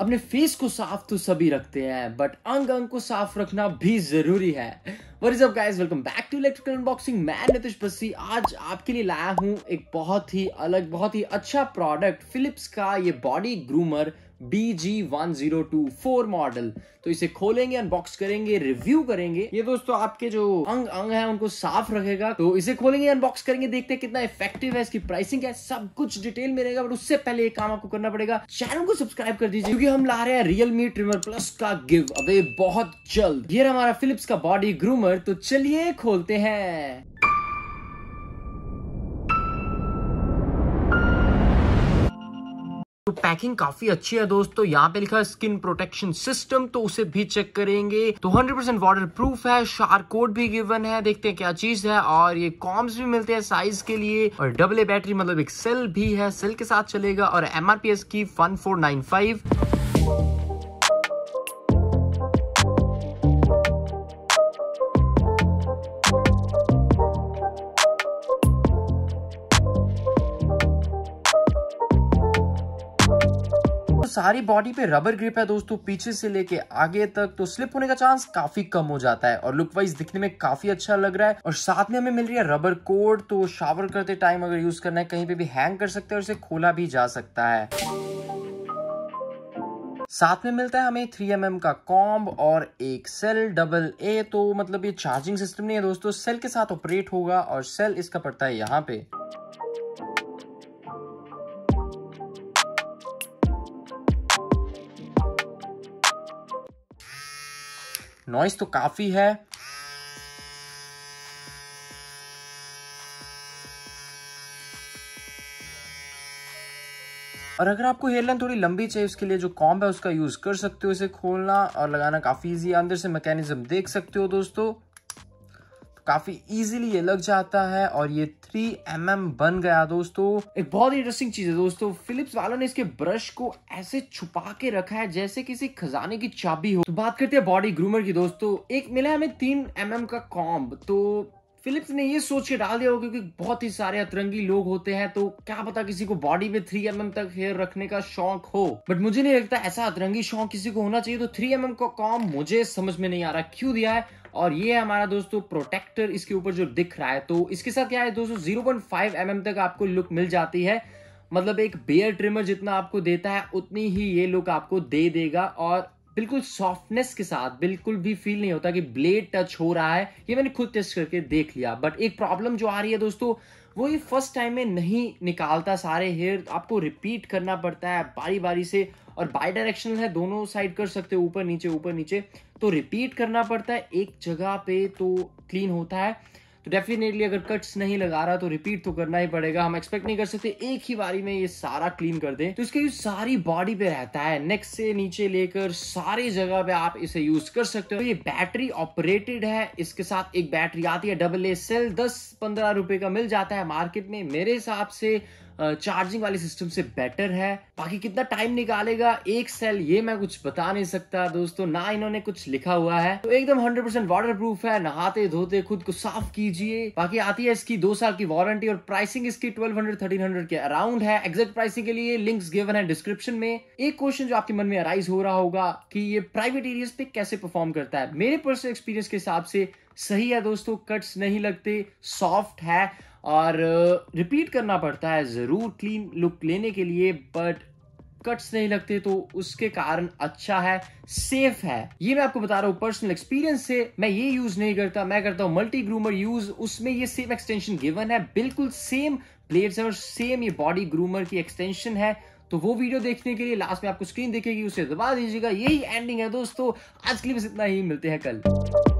अपने फेस को साफ तो सभी रखते हैं, बट अंग अंग को साफ रखना भी जरूरी है। What is up guys, welcome back to electrical unboxing. मैं नितिश बस्सी आज आपके लिए लाया हूं एक बहुत ही अलग, बहुत ही अच्छा प्रोडक्ट, फिलिप्स का ये बॉडी ग्रूमर BG1024 मॉडल। तो इसे खोलेंगे, अनबॉक्स करेंगे, रिव्यू करेंगे। ये दोस्तों आपके जो अंग है उनको साफ रखेगा। तो इसे खोलेंगे, अनबॉक्स करेंगे, देखते हैं कितना इफेक्टिव है, इसकी प्राइसिंग क्या है, सब कुछ डिटेल में रहेगा। बट उससे पहले एक काम आपको करना पड़ेगा, चैनल को सब्सक्राइब कर दीजिए, क्योंकि हम ला रहे हैं Realme ट्रिमर प्लस का गिव अवे बहुत जल्द। ये हमारा फिलिप्स का बॉडी ग्रूमर, तो चलिए खोलते हैं। तो पैकिंग काफी अच्छी है दोस्तों। यहाँ पे लिखा है स्किन प्रोटेक्शन सिस्टम, तो उसे भी चेक करेंगे। तो 100% वाटर प्रूफ है, शार्क कोड भी गिवन है, देखते हैं क्या चीज है। और ये कॉम्स भी मिलते हैं साइज के लिए, और AA बैटरी मतलब एक सेल भी है, सेल के साथ चलेगा। और MRP की 1495। सारी बॉडी पे रबर ग्रिप है दोस्तों, पीछे से लेके आगे तक, तो स्लिप होने का चांस काफी कम हो जाता है। और लुक वाइज दिखने में काफी अच्छा लग रहा है। और साथ में हमें मिल रही है रबर कोट, तो शावर करते टाइम अगर यूज करना है कहीं पे भी हैंग कर सकते हैं, और इसे खोला भी जा सकता है। साथ में मिलता है हमें 3mm का कॉम्ब और एक सेल AA। तो मतलब ये चार्जिंग सिस्टम नहीं है दोस्तों, सेल के साथ ऑपरेट होगा। और सेल इसका पड़ता है यहाँ पे। नॉइस तो काफी है। और अगर आपको हेयरलाइन थोड़ी लंबी चाहिए, उसके लिए जो कॉम्ब है उसका यूज कर सकते हो। इसे खोलना और लगाना काफी इजी है, अंदर से मैकेनिज्म देख सकते हो दोस्तों, काफी इजीली ये लग जाता है। और ये 3mm बन गया दोस्तों। एक बहुत इंटरेस्टिंग चीज है दोस्तों, फिलिप्स वालों ने इसके ब्रश को ऐसे छुपा के रखा है जैसे किसी खजाने की चाबी हो। तो बात करते हैं बॉडी ग्रूमर की दोस्तों। एक मिला हमें 3mm का कॉम्ब, तो फिलिप्स ने ये सोच के डाल दिया हो, क्योंकि बहुत ही सारे अतरंगी लोग होते हैं, तो क्या पता किसी को बॉडी पे 3mm तक हेयर रखने का शौक हो। बट मुझे नहीं लगता ऐसा अतरंगी शौक किसी को होना चाहिए। तो 3mm का कॉम्ब मुझे समझ में नहीं आ रहा क्यों दिया है। और ये है हमारा दोस्तों प्रोटेक्टर, इसके ऊपर जो दिख रहा है। तो इसके साथ क्या है दोस्तों, 0.5mm तक आपको लुक मिल जाती है, मतलब एक बियर्ड ट्रिमर जितना आपको देता है उतनी ही ये लुक आपको दे देगा। और बिल्कुल सॉफ्टनेस के साथ, बिल्कुल भी फील नहीं होता कि ब्लेड टच हो रहा है। ये मैंने खुद टेस्ट करके देख लिया। बट एक प्रॉब्लम जो आ रही है दोस्तों, वो ये फर्स्ट टाइम में नहीं निकालता सारे हेयर, आपको रिपीट करना पड़ता है बारी बारी से। और बाई डायरेक्शनल है, दोनों साइड कर सकते हो, ऊपर नीचे ऊपर नीचे, तो रिपीट करना पड़ता है एक जगह पे, तो क्लीन होता है। तो डेफिनेटली अगर कट्स नहीं लगा रहा तो रिपीट तो करना ही पड़ेगा। हम एक्सपेक्ट नहीं कर सकते एक ही बारी में ये सारा क्लीन कर दे। तो इसका यूज सारी बॉडी पे रहता है, नेक से नीचे लेकर सारी जगह पे आप इसे यूज कर सकते हो। तो ये बैटरी ऑपरेटेड है, इसके साथ एक बैटरी आती है AA सेल, 10-15 रुपए का मिल जाता है मार्केट में। मेरे हिसाब से चार्जिंग वाले सिस्टम से बेटर है। बाकी कितना टाइम निकालेगा एक सेल, ये मैं कुछ बता नहीं सकता दोस्तों, ना इन्होंने कुछ लिखा हुआ है। तो एकदम 100% वाटर प्रूफ है, नहाते धोते खुद को साफ कीजिए। बाकी आती है इसकी 2 साल की वारंटी, और प्राइसिंग इसकी 1200-1300 के अराउंड है। एग्जैक्ट प्राइसिंग के लिए लिंक्स गिवन है डिस्क्रिप्शन में। एक क्वेश्चन जो आपके मन में अराइज हो रहा होगा कि ये प्राइवेट एरियाज पे कैसे परफॉर्म करता है, मेरे पर्सनल एक्सपीरियंस के हिसाब से सही है दोस्तों, कट्स नहीं लगते, सॉफ्ट है। और रिपीट करना पड़ता है जरूर क्लीन लुक लेने के लिए, बट कट्स नहीं लगते, तो उसके कारण अच्छा है, सेफ है। ये मैं आपको बता रहा हूँ पर्सनल एक्सपीरियंस से। मैं ये यूज नहीं करता, मैं करता हूँ मल्टी ग्रूमर यूज, उसमें ये सेम एक्सटेंशन गिवन है, बिल्कुल सेम ब्लेड्स है और सेम ये बॉडी ग्रूमर की एक्सटेंशन है। तो वो वीडियो देखने के लिए लास्ट में आपको स्क्रीन दिखेगी, उसे दबा दीजिएगा। यही एंडिंग है दोस्तों, आज के लिए बस इतना ही, मिलते हैं कल।